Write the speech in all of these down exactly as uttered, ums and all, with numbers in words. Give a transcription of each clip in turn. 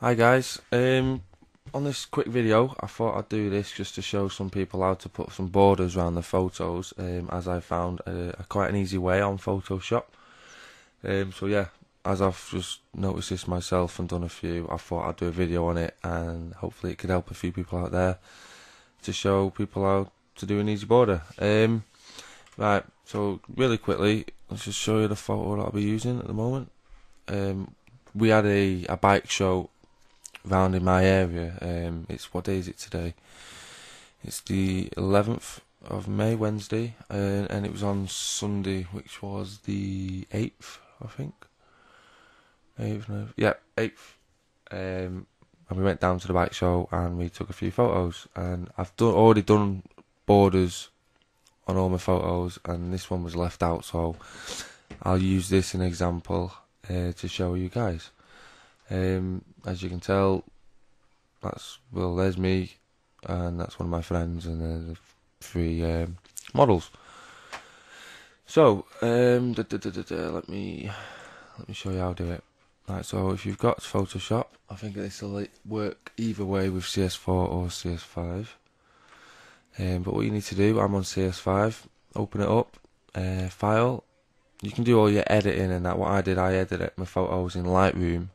Hi guys, um, on this quick video I thought I'd do this just to show some people how to put some borders around the photos, um, as I found uh, quite an easy way on Photoshop. Um, so yeah, as I've just noticed this myself and done a few, I thought I'd do a video on it and hopefully it could help a few people out there to show people how to do an easy border. Um, right, so really quickly, let's just show you the photo that I'll be using at the moment. Um, we had a, a bike show round in my area. Um, it's, what day is it today? It's the eleventh of May, Wednesday, uh, and it was on Sunday, which was the eighth, I think. eighth, ninth, yeah, eighth. Um, and we went down to the bike show and we took a few photos. And I've done already done borders on all my photos, and this one was left out, so I'll use this as an example uh, to show you guys. Um, as you can tell, that's, well, there's me, and that's one of my friends, and there's three um, models. So um, da, da, da, da, da, let me let me show you how to do it. Right, so if you've got Photoshop, I think this will work either way with C S four or C S five. Um, but what you need to do, I'm on C S five. Open it up, uh, file. You can do all your editing and that. What I did, I edited my photos in Lightroom.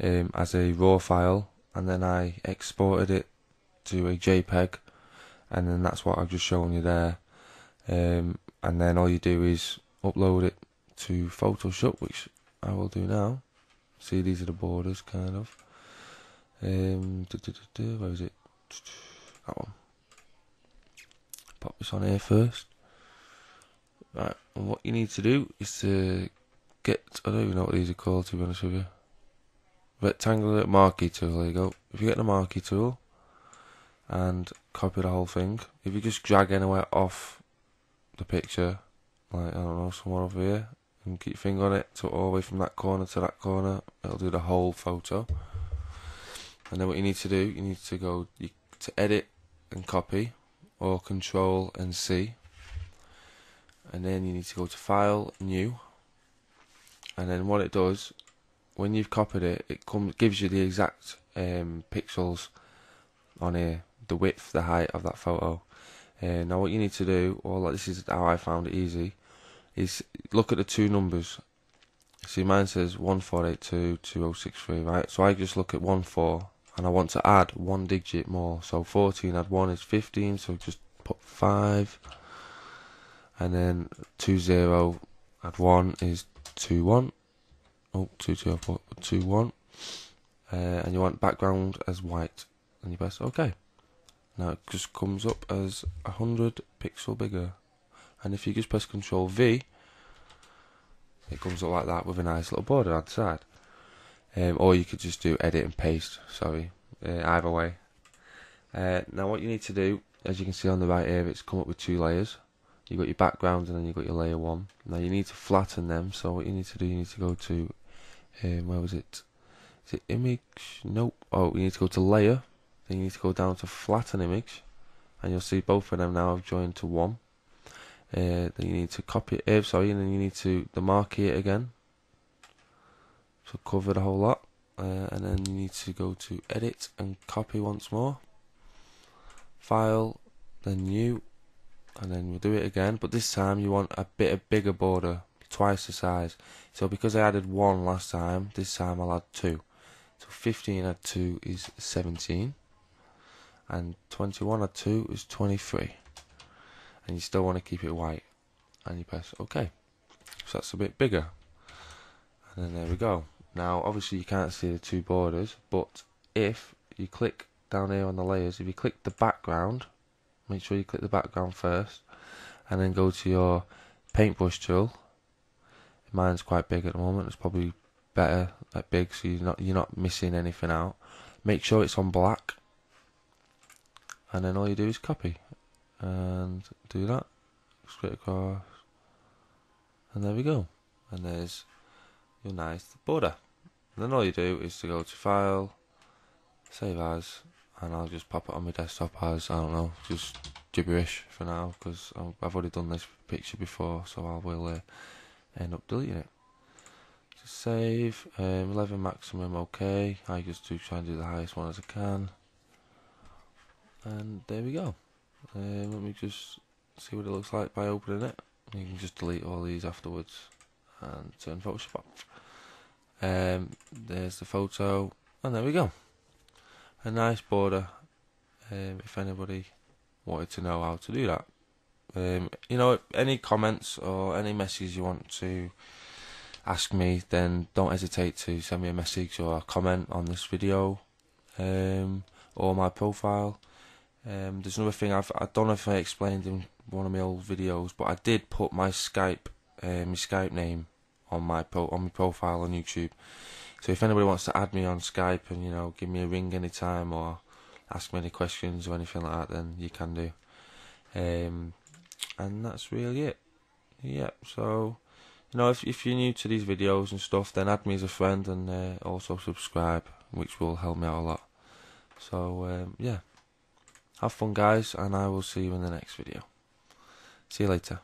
Um, as a raw file, and then I exported it to a JPEG, and then that's what I've just shown you there. Um, and then all you do is upload it to Photoshop, which I will do now. See, these are the borders, kind of. Um, da, da, da, da, where is it? That one. Pop this on here first. Right, and what you need to do is to get, I don't even know what these are called, to be honest with you. Rectangle marquee tool, there you go. If you get the marquee tool and copy the whole thing, if you just drag anywhere off the picture, like, I don't know, somewhere over here, and keep your finger on it, so all the way from that corner to that corner, it'll do the whole photo. And then what you need to do, you need to go you, to edit and copy, or control and C, and then you need to go to file, new, and then what it does, when you've copied it, it comes gives you the exact um, pixels on here, the width, the height of that photo. Uh, now what you need to do, or like, this is how I found it easy, is look at the two numbers. See, mine says one four eight two two oh six three, right? So I just look at one four, and I want to add one digit more. So fourteen add one is fifteen, so just put five, and then two zero add one is two one. Oh, two two four two one, uh, and you want background as white, and you press OK. Now it just comes up as a hundred pixel bigger, and if you just press Control V, it comes up like that with a nice little border outside. Um, or you could just do edit and paste. Sorry, uh, either way. Uh, now what you need to do, as you can see on the right here, it's come up with two layers. You've got your background and then you've got your layer one. Now you need to flatten them, so what you need to do, you need to go to, um, where was it? Is it image? Nope. Oh, you need to go to layer, then you need to go down to flatten image, and you'll see both of them now have joined to one. Uh, then you need to copy it, sorry, and then you need to the marquee it again, so cover the whole lot, uh, and then you need to go to edit and copy once more, file, then new. And then we'll do it again, but this time you want a bit of bigger border, twice the size. So because I added one last time, this time I'll add two. So fifteen add two is seventeen, and twenty-one add two is twenty-three. And you still want to keep it white, and you press OK. So that's a bit bigger, and then there we go. Now obviously you can't see the two borders, but if you click down here on the layers, if you click the background, make sure you click the background first, and then go to your paintbrush tool. Mine's quite big at the moment. It's probably better at big, so you're not you're not missing anything out. Make sure it's on black, and then all you do is copy and do that. Straight across, and there we go. And there's your nice border. And then all you do is to go to File, Save As. And I'll just pop it on my desktop as, I don't know, just gibberish for now, because I've already done this picture before, so I will uh, end up deleting it. save, um, eleven maximum, okay. I just do try and do the highest one as I can. And there we go. Uh, let me just see what it looks like by opening it. You can just delete all these afterwards and turn Photoshop off. Um, there's the photo, and there we go. A nice border, um, if anybody wanted to know how to do that. Um, you know, any comments or any messages you want to ask me, then don't hesitate to send me a message or a comment on this video, um, or my profile. Um, there's another thing, I've, I don't know if I explained in one of my old videos, but I did put my Skype, uh, my Skype name on my pro on my profile on YouTube. So if anybody wants to add me on Skype and, you know, give me a ring anytime or ask me any questions or anything like that, then you can do. Um, and that's really it. Yep. So, you know, if if you're new to these videos and stuff, then add me as a friend and uh, also subscribe, which will help me out a lot. So um, yeah, have fun guys, and I will see you in the next video. See you later.